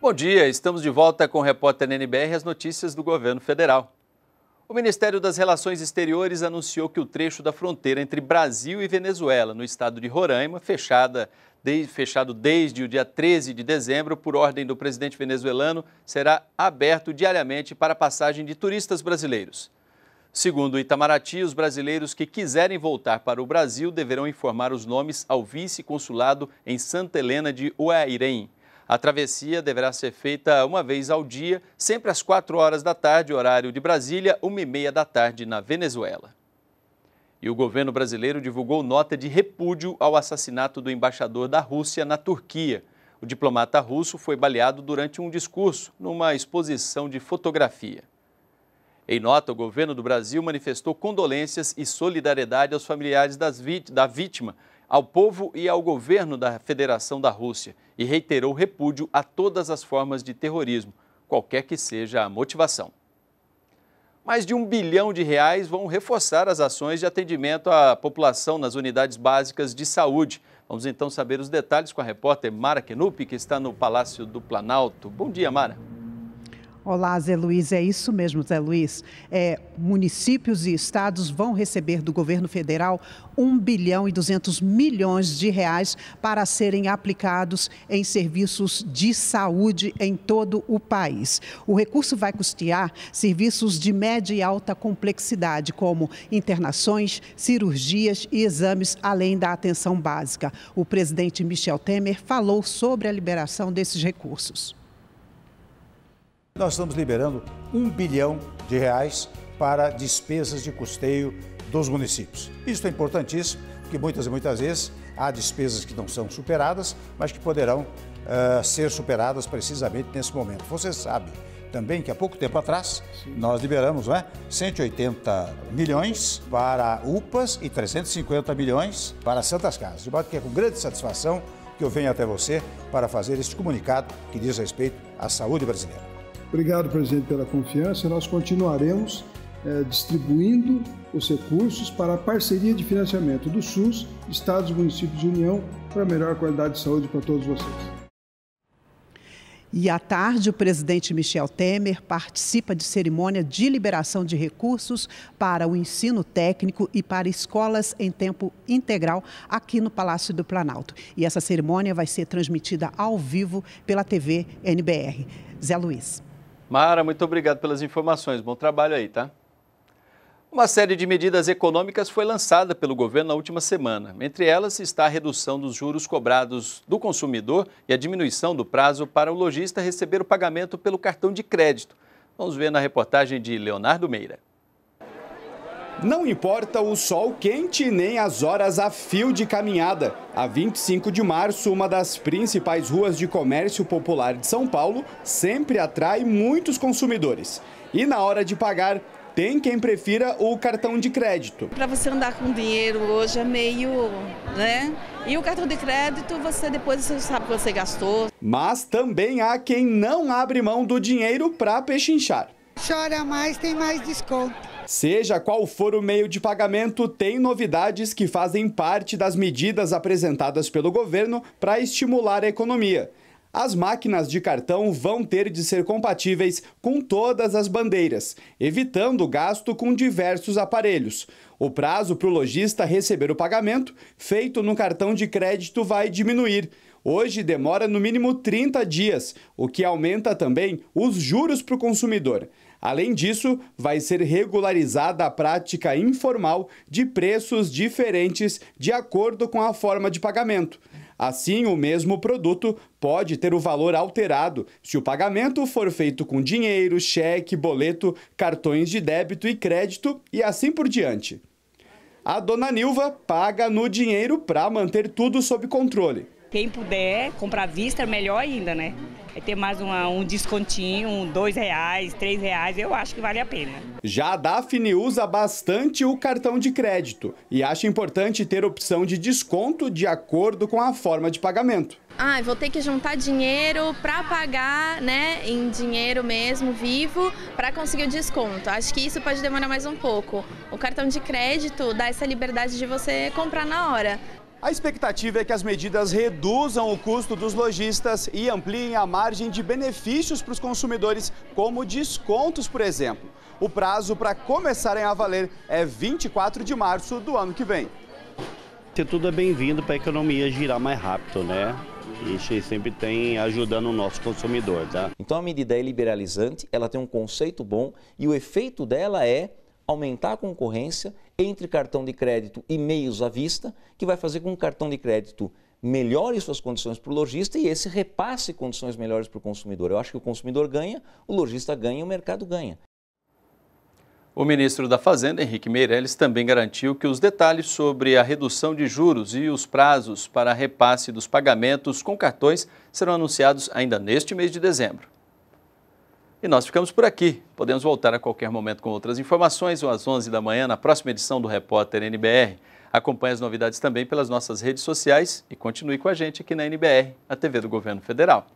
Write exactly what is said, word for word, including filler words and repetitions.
Bom dia, estamos de volta com o repórter N N B R e as notícias do governo federal. O Ministério das Relações Exteriores anunciou que o trecho da fronteira entre Brasil e Venezuela, no estado de Roraima, fechada, de, fechado desde o dia treze de dezembro, por ordem do presidente venezuelano, será aberto diariamente para a passagem de turistas brasileiros. Segundo o Itamaraty, os brasileiros que quiserem voltar para o Brasil deverão informar os nomes ao vice-consulado em Santa Helena de Uairém. A travessia deverá ser feita uma vez ao dia, sempre às quatro horas da tarde, horário de Brasília, uma e meia da tarde na Venezuela. E o governo brasileiro divulgou nota de repúdio ao assassinato do embaixador da Rússia na Turquia. O diplomata russo foi baleado durante um discurso, numa exposição de fotografia. Em nota, o governo do Brasil manifestou condolências e solidariedade aos familiares das vít- da vítima, ao povo e ao governo da Federação da Rússia e reiterou repúdio a todas as formas de terrorismo, qualquer que seja a motivação. Mais de um bilhão de reais vão reforçar as ações de atendimento à população nas unidades básicas de saúde. Vamos então saber os detalhes com a repórter Mara Kenupi, que está no Palácio do Planalto. Bom dia, Mara. Olá, Zé Luiz. É isso mesmo, Zé Luiz. É, municípios e estados vão receber do governo federal um bilhão e duzentos milhões de reais para serem aplicados em serviços de saúde em todo o país. O recurso vai custear serviços de média e alta complexidade, como internações, cirurgias e exames, além da atenção básica. O presidente Michel Temer falou sobre a liberação desses recursos. Nós estamos liberando um bilhão de reais para despesas de custeio dos municípios. Isso é importantíssimo, porque muitas e muitas vezes há despesas que não são superadas, mas que poderão uh, ser superadas precisamente nesse momento. Você sabe também que há pouco tempo atrás nós liberamos, não é, cento e oitenta milhões para U P As e trezentos e cinquenta milhões para Santas Casas. De modo que é com grande satisfação que eu venho até você para fazer este comunicado que diz respeito à saúde brasileira. Obrigado, presidente, pela confiança. Nós continuaremos é, distribuindo os recursos para a parceria de financiamento do SUS, estados, municípios e União, para melhor qualidade de saúde para todos vocês. E à tarde, o presidente Michel Temer participa de cerimônia de liberação de recursos para o ensino técnico e para escolas em tempo integral aqui no Palácio do Planalto. E essa cerimônia vai ser transmitida ao vivo pela T V N B R. Zé Luiz. Mara, muito obrigado pelas informações. Bom trabalho aí, tá? Uma série de medidas econômicas foi lançada pelo governo na última semana. Entre elas está a redução dos juros cobrados do consumidor e a diminuição do prazo para o lojista receber o pagamento pelo cartão de crédito. Vamos ver na reportagem de Leonardo Meira. Não importa o sol quente nem as horas a fio de caminhada. A vinte e cinco de março, uma das principais ruas de comércio popular de São Paulo, sempre atrai muitos consumidores. E na hora de pagar, tem quem prefira o cartão de crédito. Para você andar com dinheiro hoje é meio, né? E o cartão de crédito, você depois você sabe que você gastou. Mas também há quem não abre mão do dinheiro para pechinchar. Chora mais, tem mais desconto. Seja qual for o meio de pagamento, tem novidades que fazem parte das medidas apresentadas pelo governo para estimular a economia. As máquinas de cartão vão ter de ser compatíveis com todas as bandeiras, evitando o gasto com diversos aparelhos. O prazo para o lojista receber o pagamento feito no cartão de crédito vai diminuir. Hoje demora no mínimo trinta dias, o que aumenta também os juros para o consumidor. Além disso, vai ser regularizada a prática informal de preços diferentes de acordo com a forma de pagamento. Assim, o mesmo produto pode ter o valor alterado se o pagamento for feito com dinheiro, cheque, boleto, cartões de débito e crédito e assim por diante. A dona Nilva paga no dinheiro para manter tudo sob controle. Quem puder comprar à vista, melhor ainda, né? É ter mais uma, um descontinho, um dois reais, três reais, eu acho que vale a pena. Já a Daphne usa bastante o cartão de crédito e acha importante ter opção de desconto de acordo com a forma de pagamento. Ah, vou ter que juntar dinheiro para pagar, né, em dinheiro mesmo, vivo, para conseguir o desconto. Acho que isso pode demorar mais um pouco. O cartão de crédito dá essa liberdade de você comprar na hora. A expectativa é que as medidas reduzam o custo dos lojistas e ampliem a margem de benefícios para os consumidores, como descontos, por exemplo. O prazo para começarem a valer é vinte e quatro de março do ano que vem. Isso tudo é bem-vindo para a economia girar mais rápido, né? Isso sempre tem ajudando o nosso consumidor, tá? Então a medida é liberalizante, ela tem um conceito bom e o efeito dela é aumentar a concorrência entre cartão de crédito e meios à vista, que vai fazer com que o cartão de crédito melhore suas condições para o lojista e esse repasse condições melhores para o consumidor. Eu acho que o consumidor ganha, o lojista ganha e o mercado ganha. O ministro da Fazenda, Henrique Meirelles, também garantiu que os detalhes sobre a redução de juros e os prazos para repasse dos pagamentos com cartões serão anunciados ainda neste mês de dezembro. E nós ficamos por aqui. Podemos voltar a qualquer momento com outras informações ou às onze da manhã na próxima edição do Repórter N B R. Acompanhe as novidades também pelas nossas redes sociais e continue com a gente aqui na N B R, a T V do Governo Federal.